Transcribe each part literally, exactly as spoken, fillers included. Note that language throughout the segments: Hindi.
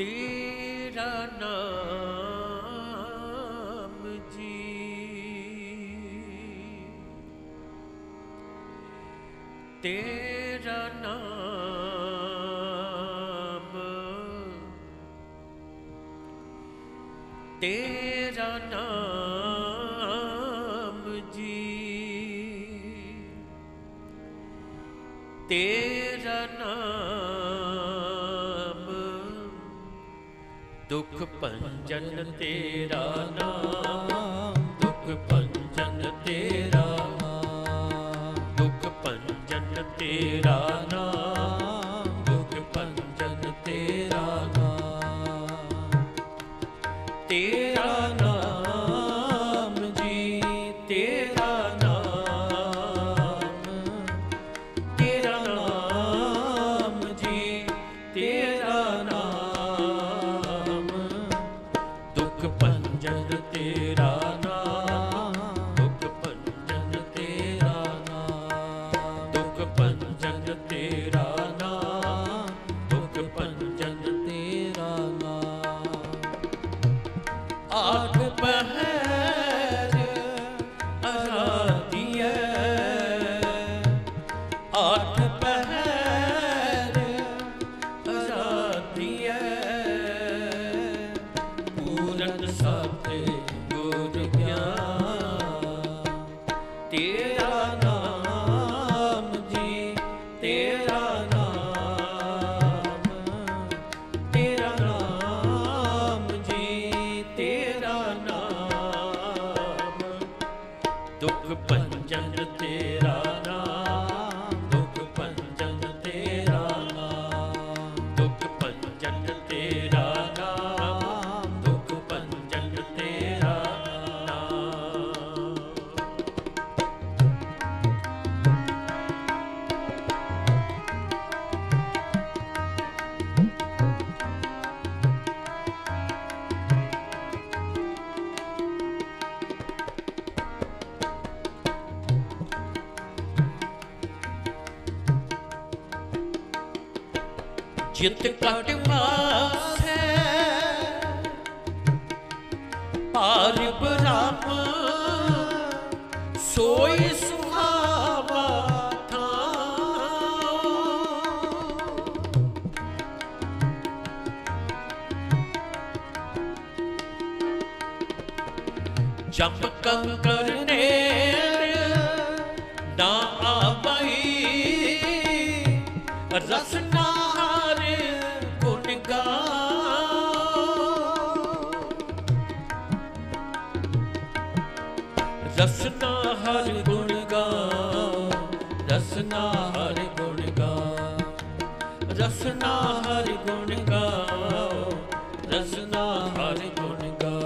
तेरा नाम जी तेरा नाम तेरा नाम जी तेरा नाम दुख पंजन तेरा नाम दुख पंजन तेरा तेरा नाम दुख पंजन तेरा नाम तेरा नाम जी तेरा नाम तेरा नाम जी तेरा नाम दुख पंजन तेरा जित कट मास पार ब्रह्म सोई सुहावा था जब कंकर ने ना आई रसना रसना हर गुण गा रसना हर गुण गा रसना हर गुण गा रसना हर गुण गा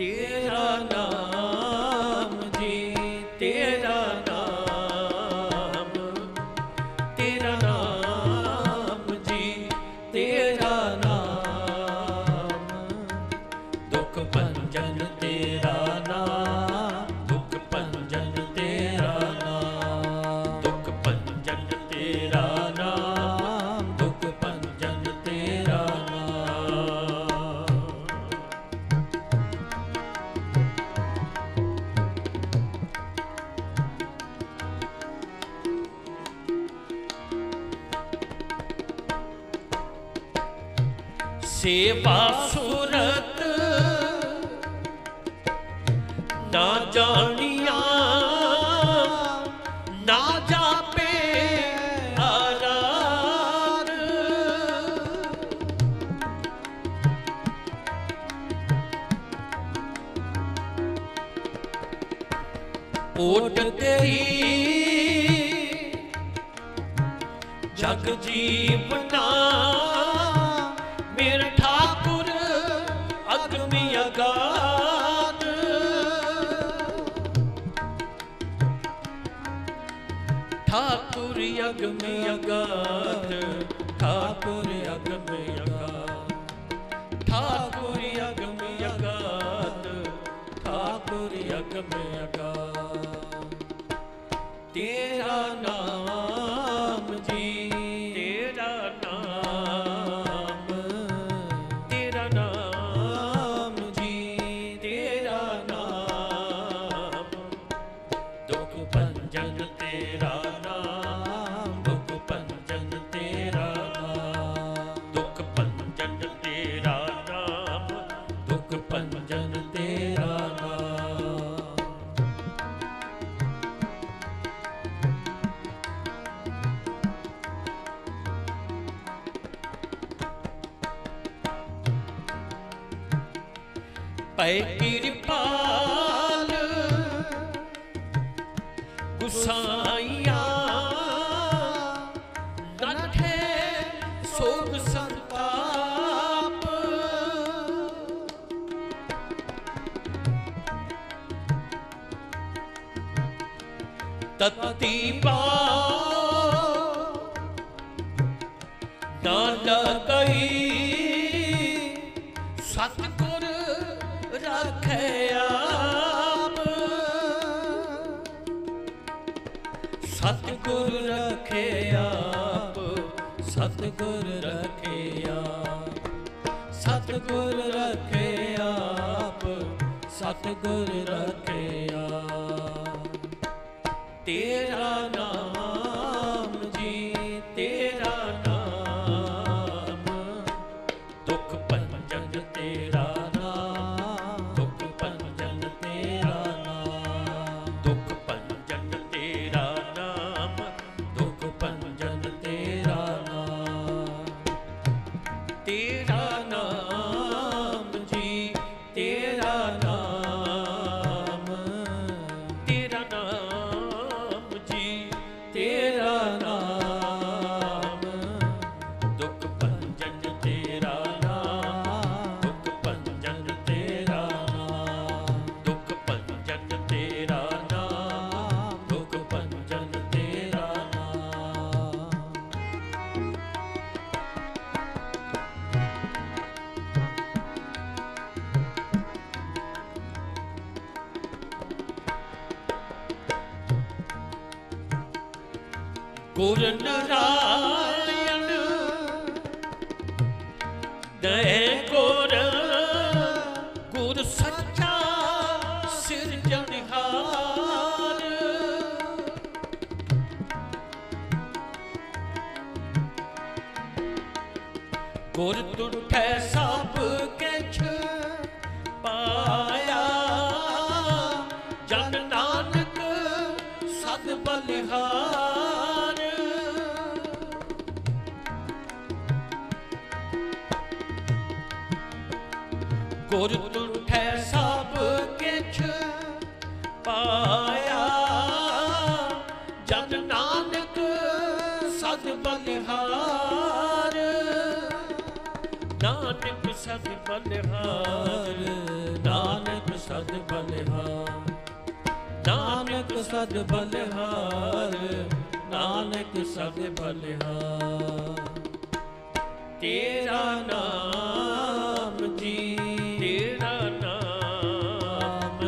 तेरा नाम जी तेरा नाम तेरा नाम जी तेरा नाम दुख पंजन तेरा सेवा सुरत ना जानिया ना जापे आरार ओट तेरी जग जीवना मेरा ठाकुर अगम अगाध ठाकुर अगम अगाध ठाकुर अगम अगाध ठाकुर अगम अगाध ठाकुर अगम अगाध तेरा नाम जी तेरा नाम तेरा नाम, दुख पंजन तेरा नाम, दुख पंजन तेरा नाम, दुख पंजन तेरा नाम। पै कृपाल गुसाइया नठे सोग संताप, तत्ती पाओ ना लगई सतगुर रखया, सतगुर रखे आप, सतगुर रखे आप, सतगुर रखे आप, सतगुर रखे आप। तेरा नाम जी तेरा नाम, दुख पंजन तेरा नाम, दुख पंजन तेरा नाम, दुख पंजन तेरा गुर नारायण दे गुर, गुर सच्चा सिरजनहार, गुर तुठे सब किछ पाया, जन नानक सद बलिहार। गुर तुठे सब किछ पाया, जन नानक सद बलिहार, नानक सद बलिहार, नानक सद बलिहार, नानक सद बलिहार, नानक सद बलिहार। तेरा नाम जी तेरा नाम,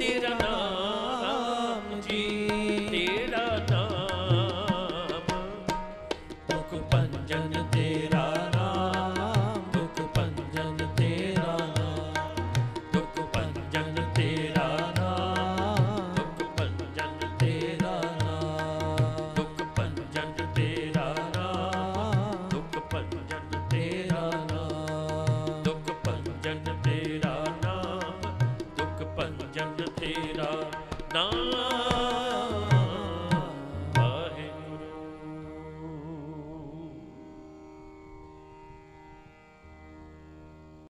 तेरा नाम जी तेरा नाम, दुख पंजन तेरा नाम, दुख पंजन तेरा नाम, दुख पंजन तेरा नाम, दुख पंजन तेरा नाम, दुख पंजन तेरा नाम, दुख पंजन तेरा नाम, तेरा नाम, दुख पंजन तेरा